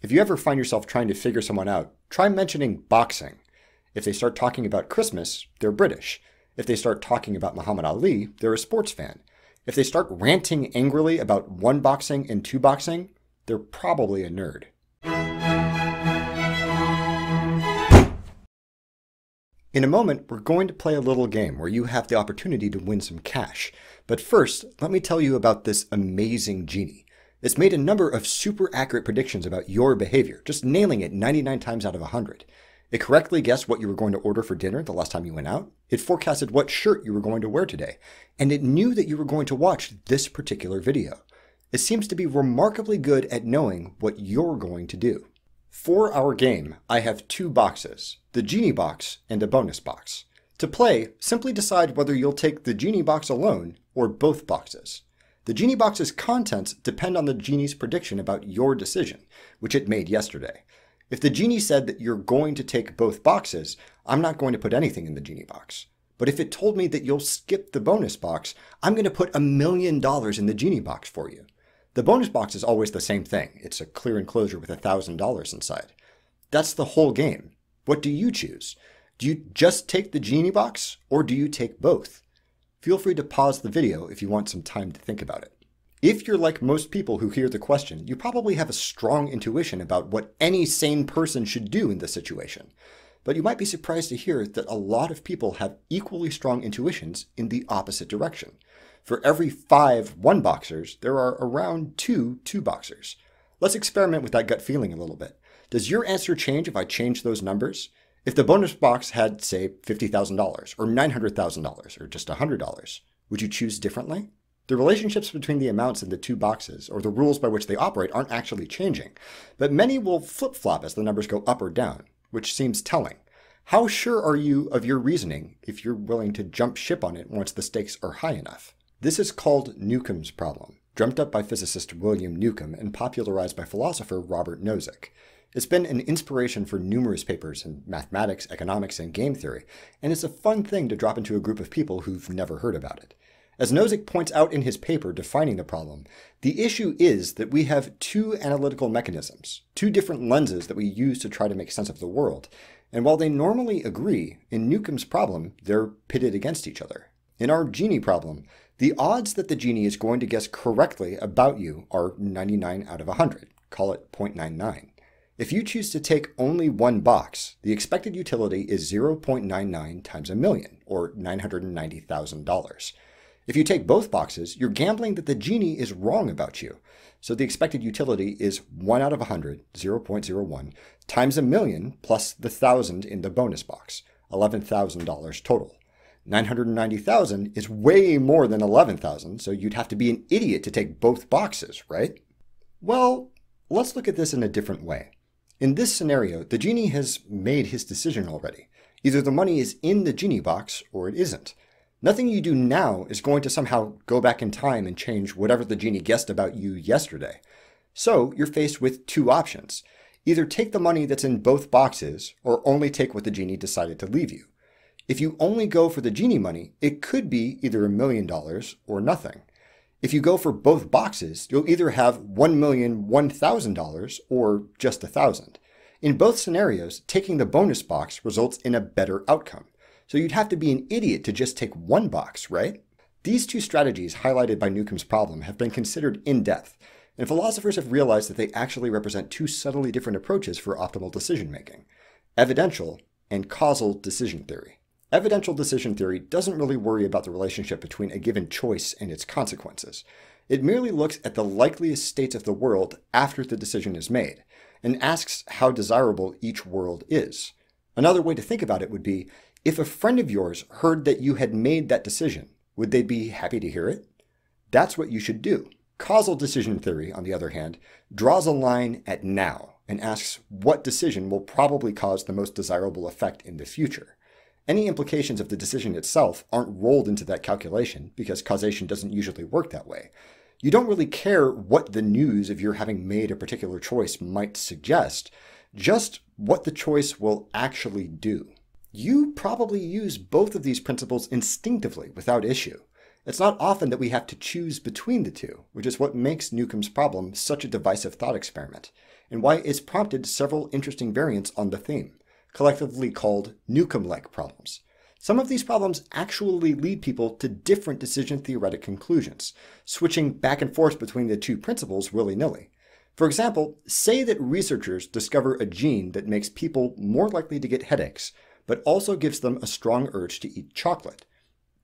If you ever find yourself trying to figure someone out, try mentioning boxing. If they start talking about Christmas, they're British. If they start talking about Muhammad Ali, they're a sports fan. If they start ranting angrily about one boxing and two boxing, they're probably a nerd. In a moment, we're going to play a little game where you have the opportunity to win some cash. But first, let me tell you about this amazing genie. It's made a number of super accurate predictions about your behavior, just nailing it 99 times out of 100. It correctly guessed what you were going to order for dinner the last time you went out. It forecasted what shirt you were going to wear today. And it knew that you were going to watch this particular video. It seems to be remarkably good at knowing what you're going to do. For our game, I have two boxes, the Genie box and a bonus box. To play, simply decide whether you'll take the Genie box alone or both boxes. The Genie box's contents depend on the Genie's prediction about your decision, which it made yesterday. If the Genie said that you're going to take both boxes, I'm not going to put anything in the Genie box. But if it told me that you'll skip the bonus box, I'm going to put $1 million in the Genie box for you. The bonus box is always the same thing. It's a clear enclosure with $1,000 inside. That's the whole game. What do you choose? Do you just take the Genie box or do you take both? Feel free to pause the video if you want some time to think about it. If you're like most people who hear the question, you probably have a strong intuition about what any sane person should do in this situation. But you might be surprised to hear that a lot of people have equally strong intuitions in the opposite direction. For every 5 one-boxers, there are around 2 two-boxers. Let's experiment with that gut feeling a little bit. Does your answer change if I change those numbers? If the bonus box had, say, $50,000 or $900,000 or just $100, would you choose differently? The relationships between the amounts in the two boxes or the rules by which they operate aren't actually changing, but many will flip-flop as the numbers go up or down, which seems telling. How sure are you of your reasoning if you're willing to jump ship on it once the stakes are high enough? This is called Newcomb's problem, dreamt up by physicist William Newcomb and popularized by philosopher Robert Nozick. It's been an inspiration for numerous papers in mathematics, economics, and game theory, and it's a fun thing to drop into a group of people who've never heard about it. As Nozick points out in his paper defining the problem, the issue is that we have two analytical mechanisms, two different lenses that we use to try to make sense of the world, and while they normally agree, in Newcomb's problem, they're pitted against each other. In our genie problem, the odds that the genie is going to guess correctly about you are 99 out of 100, call it 0.99. If you choose to take only one box, the expected utility is 0.99 times $1 million, or $990,000. If you take both boxes, you're gambling that the genie is wrong about you, so the expected utility is 1 out of 100, 0.01, times $1 million plus the 1,000 in the bonus box, $11,000 total. 990,000 is way more than 11,000, so you'd have to be an idiot to take both boxes, right? Well, let's look at this in a different way. In this scenario, the genie has made his decision already. Either the money is in the genie box or it isn't. Nothing you do now is going to somehow go back in time and change whatever the genie guessed about you yesterday. So you're faced with two options. Either take the money that's in both boxes or only take what the genie decided to leave you. If you only go for the genie money, it could be either $1 million or nothing. If you go for both boxes, you'll either have $1,001,000 or just $1,000. In both scenarios, taking the bonus box results in a better outcome. So you'd have to be an idiot to just take one box, right? These two strategies highlighted by Newcomb's problem have been considered in depth, and philosophers have realized that they actually represent two subtly different approaches for optimal decision-making: evidential and causal decision theory. Evidential decision theory doesn't really worry about the relationship between a given choice and its consequences. It merely looks at the likeliest states of the world after the decision is made, and asks how desirable each world is. Another way to think about it would be, if a friend of yours heard that you had made that decision, would they be happy to hear it? That's what you should do. Causal decision theory, on the other hand, draws a line at now and asks what decision will probably cause the most desirable effect in the future. Any implications of the decision itself aren't rolled into that calculation because causation doesn't usually work that way. You don't really care what the news of your having made a particular choice might suggest, just what the choice will actually do. You probably use both of these principles instinctively without issue. It's not often that we have to choose between the two, which is what makes Newcomb's problem such a divisive thought experiment. and why it's prompted several interesting variants on the theme, collectively called Newcomb-like problems. Some of these problems actually lead people to different decision theoretic conclusions, switching back and forth between the two principles willy-nilly. For example, say that researchers discover a gene that makes people more likely to get headaches, but also gives them a strong urge to eat chocolate.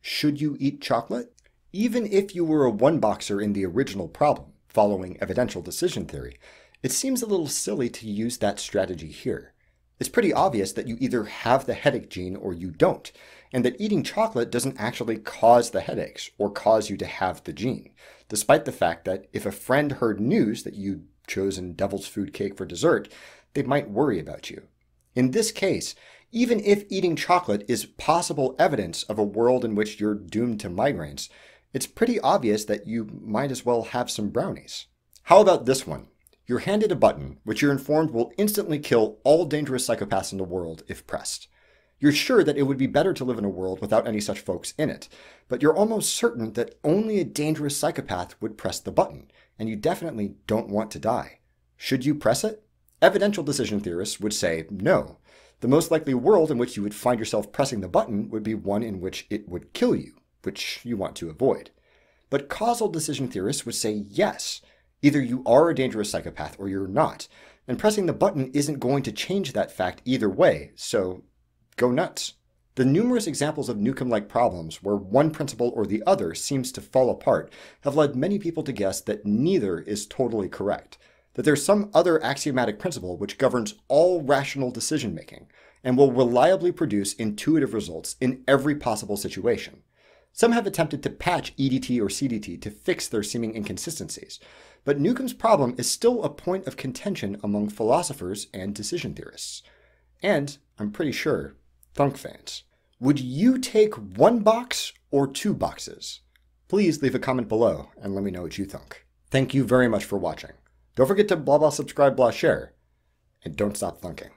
Should you eat chocolate? Even if you were a one-boxer in the original problem, following evidential decision theory, it seems a little silly to use that strategy here. It's pretty obvious that you either have the headache gene or you don't, and that eating chocolate doesn't actually cause the headaches or cause you to have the gene, despite the fact that if a friend heard news that you'd chosen devil's food cake for dessert, they might worry about you. In this case, even if eating chocolate is possible evidence of a world in which you're doomed to migraines, it's pretty obvious that you might as well have some brownies. How about this one? You're handed a button, which you're informed will instantly kill all dangerous psychopaths in the world if pressed. You're sure that it would be better to live in a world without any such folks in it, but you're almost certain that only a dangerous psychopath would press the button, and you definitely don't want to die. Should you press it? Evidential decision theorists would say no. The most likely world in which you would find yourself pressing the button would be one in which it would kill you, which you want to avoid. But causal decision theorists would say yes. Either you are a dangerous psychopath or you're not, and pressing the button isn't going to change that fact either way, so go nuts. The numerous examples of Newcomb-like problems where one principle or the other seems to fall apart have led many people to guess that neither is totally correct, that there's some other axiomatic principle which governs all rational decision-making and will reliably produce intuitive results in every possible situation. Some have attempted to patch EDT or CDT to fix their seeming inconsistencies, but Newcomb's problem is still a point of contention among philosophers and decision theorists. And, I'm pretty sure, Thunk fans. Would you take one box or two boxes? Please leave a comment below and let me know what you think. Thank you very much for watching. Don't forget to blah blah subscribe, blah share, and don't stop thunking.